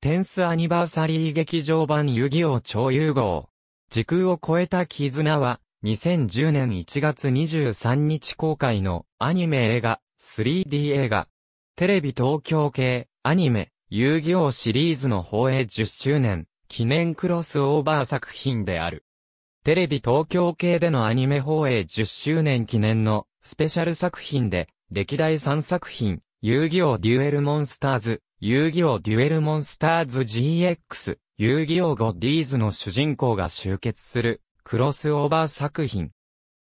10th アニバーサリー劇場版遊戯王超融合。時空を超えた絆は、2010年1月23日公開のアニメ映画、3D 映画。テレビ東京系、アニメ、遊戯王シリーズの放映10周年、記念クロスオーバー作品である。テレビ東京系でのアニメ放映10周年記念のスペシャル作品で、歴代3作品、遊戯王デュエルモンスターズ、遊戯王デュエルモンスターズ GX、遊戯王 5Ds の主人公が集結するクロスオーバー作品。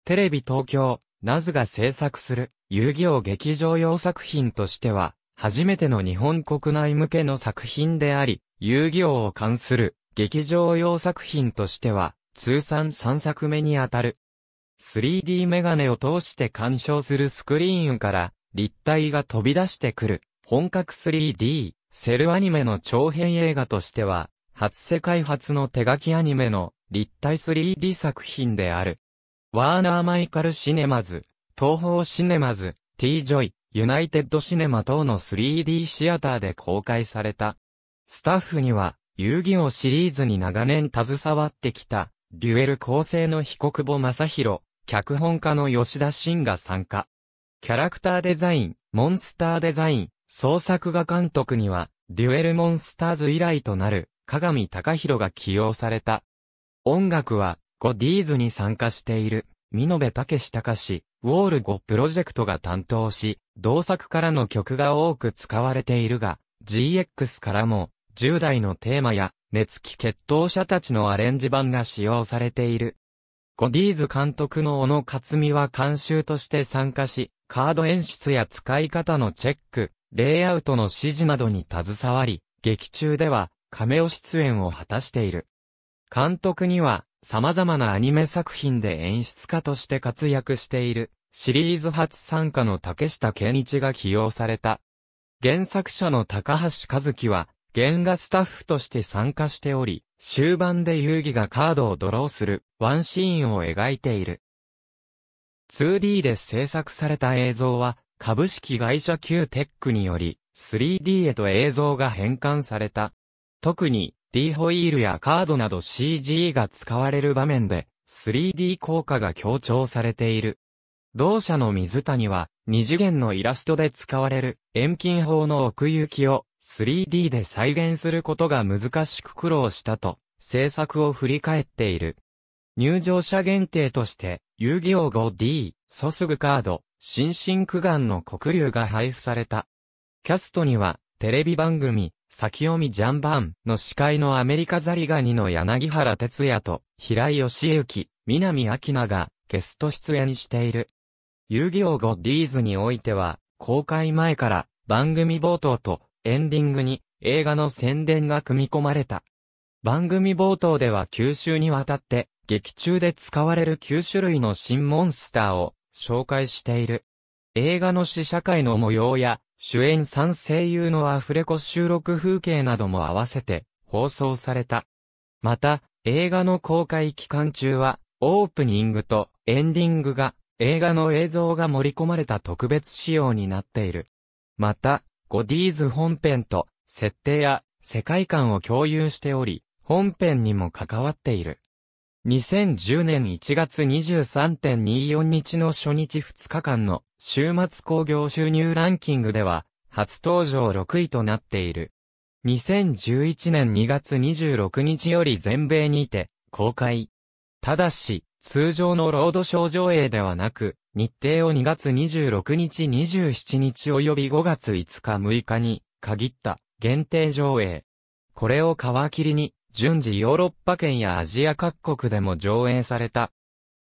テレビ東京、NAS が制作する遊戯王劇場用作品としては、初めての日本国内向けの作品であり、遊戯王を冠する劇場用作品としては、通算3作目にあたる。3D メガネを通して鑑賞するスクリーンから立体が飛び出してくる本格 3D セルアニメの長編映画としては初世界初の手書きアニメの立体 3D 作品である。ワーナー・マイカル・シネマズ、東宝シネマズ、T・ジョイ、ユナイテッドシネマ等の 3D シアターで公開された。スタッフには遊戯王シリーズに長年携わってきたデュエル構成の彦久保正弘、脚本家の吉田真が参加。キャラクターデザイン、モンスターデザイン、総作画監督には、デュエルモンスターズ以来となる、加賀見隆弘が起用された。音楽は、5Ds に参加している、美濃部武史隆史、Wall 5 project が担当し、同作からの曲が多く使われているが、GX からも、10代のテーマや、熱き決闘者たちのアレンジ版が使用されている。5Ds 監督の小野克己は監修として参加し、カード演出や使い方のチェック、レイアウトの指示などに携わり、劇中ではカメオ出演を果たしている。監督には様々なアニメ作品で演出家として活躍しているシリーズ初参加の竹下健一が起用された。原作者の高橋和樹は、原画スタッフとして参加しており、終盤で遊戯がカードをドローするワンシーンを描いている。2D で制作された映像は株式会社 QTEC により 3D へと映像が変換された。特に D ホイールやカードなど CG が使われる場面で 3D 効果が強調されている。同社の水谷は2次元のイラストで使われる遠近法の奥行きを3D で再現することが難しく苦労したと、制作を振り返っている。入場者限定として、遊戯王 5D、ソスグカード、新進苦願の黒龍が配布された。キャストには、テレビ番組、先読みジャンバンの司会のアメリカザリガニの柳原哲也と、平井義行、南明奈が、ゲスト出演している。遊戯王 5Ds においては、公開前から、番組冒頭と、エンディングに映画の宣伝が組み込まれた。番組冒頭では9週にわたって劇中で使われる9種類の新モンスターを紹介している。映画の試写会の模様や主演3声優のアフレコ収録風景なども合わせて放送された。また映画の公開期間中はオープニングとエンディングが映画の映像が盛り込まれた特別仕様になっている。また5Ds 本編と設定や世界観を共有しており、本編にも関わっている。2010年1月 23.24 日の初日2日間の週末興行収入ランキングでは初登場6位となっている。2011年2月26日より全米にて公開。ただし、通常のロードショー上映ではなく、日程を2月26日27日及び5月5日6日に限った限定上映。これを皮切りに順次ヨーロッパ圏やアジア各国でも上映された。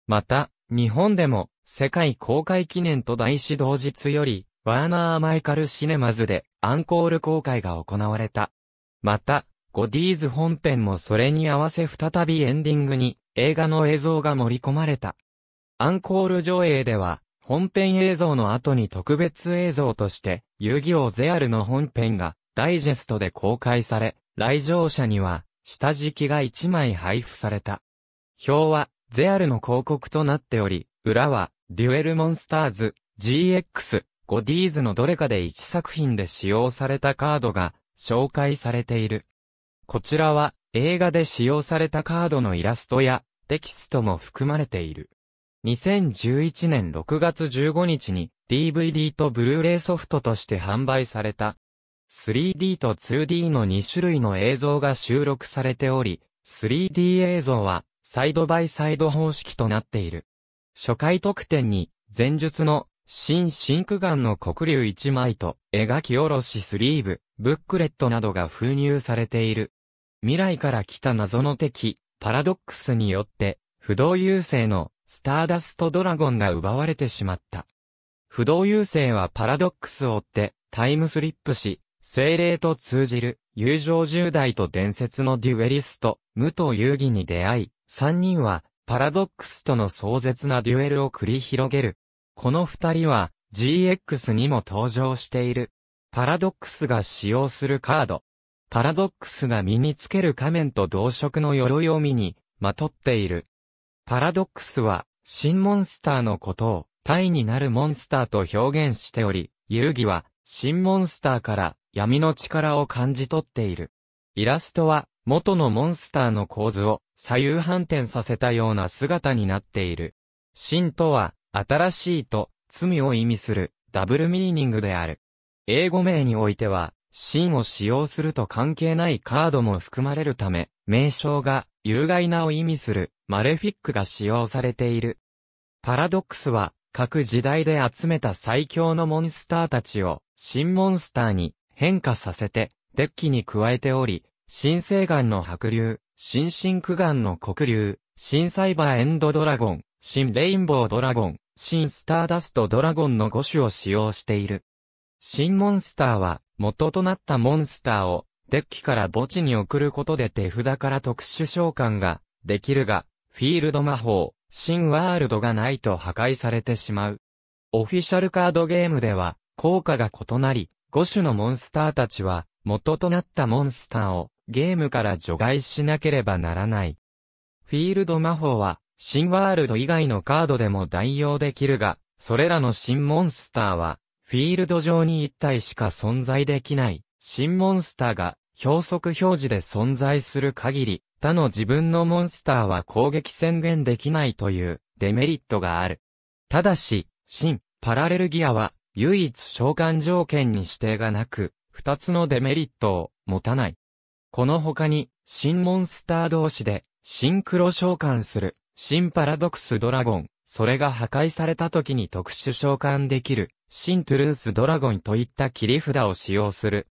また、日本でも世界公開記念と題し同日よりワーナー・マイカル・シネマズでアンコール公開が行われた。また、5Ds 本編もそれに合わせ再びエンディングに映画の映像が盛り込まれた。アンコール上映では、本編映像の後に特別映像として、遊戯王ゼアルの本編がダイジェストで公開され、来場者には、下敷きが1枚配布された。表は、ゼアルの広告となっており、裏は、デュエルモンスターズ、GX、5Ds のどれかで1作品で使用されたカードが、紹介されている。こちらは映画で使用されたカードのイラストやテキストも含まれている。2011年6月15日に DVD とブルーレイソフトとして販売された。3D と 2D の2種類の映像が収録されており、3D 映像はサイドバイサイド方式となっている。初回特典に前述の新真空眼の黒竜1枚と描き下ろしスリーブ、ブックレットなどが封入されている。未来から来た謎の敵、パラドックスによって不動優勢のスターダストドラゴンが奪われてしまった。不動優勢はパラドックスを追ってタイムスリップし、精霊と通じる友情10代と伝説のデュエリスト、武藤遊戯に出会い、3人はパラドックスとの壮絶なデュエルを繰り広げる。この二人は GX にも登場している。パラドックスが使用するカード。パラドックスが身につける仮面と同色の鎧を身にまとっている。パラドックスは新モンスターのことを体になるモンスターと表現しており、遊戯は新モンスターから闇の力を感じ取っている。イラストは元のモンスターの構図を左右反転させたような姿になっている。新とは新しいと、罪を意味する、ダブルミーニングである。英語名においては、新を使用すると関係ないカードも含まれるため、名称が、有害なを意味する、マレフィックが使用されている。パラドックスは、各時代で集めた最強のモンスターたちを、新モンスターに変化させて、デッキに加えており、新青眼の白竜、新真空眼の黒竜、新サイバーエンドドラゴン、新レインボードラゴン、新スターダストドラゴンの5種を使用している。新モンスターは元となったモンスターをデッキから墓地に送ることで手札から特殊召喚ができるが、フィールド魔法、新ワールドがないと破壊されてしまう。オフィシャルカードゲームでは効果が異なり、5種のモンスターたちは元となったモンスターをゲームから除外しなければならない。フィールド魔法は新ワールド以外のカードでも代用できるが、それらの新モンスターは、フィールド上に1体しか存在できない、新モンスターが、表則表示で存在する限り、他の自分のモンスターは攻撃宣言できないという、デメリットがある。ただし、新、パラレルギアは、唯一召喚条件に指定がなく、2つのデメリットを持たない。この他に、新モンスター同士で、シンクロ召喚する。新パラドックスドラゴン、それが破壊された時に特殊召喚できる、新トゥルースドラゴンといった切り札を使用する。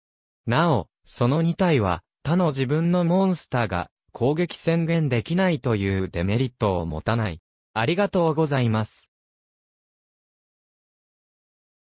なお、その2体は、他の自分のモンスターが攻撃宣言できないというデメリットを持たない。ありがとうございます。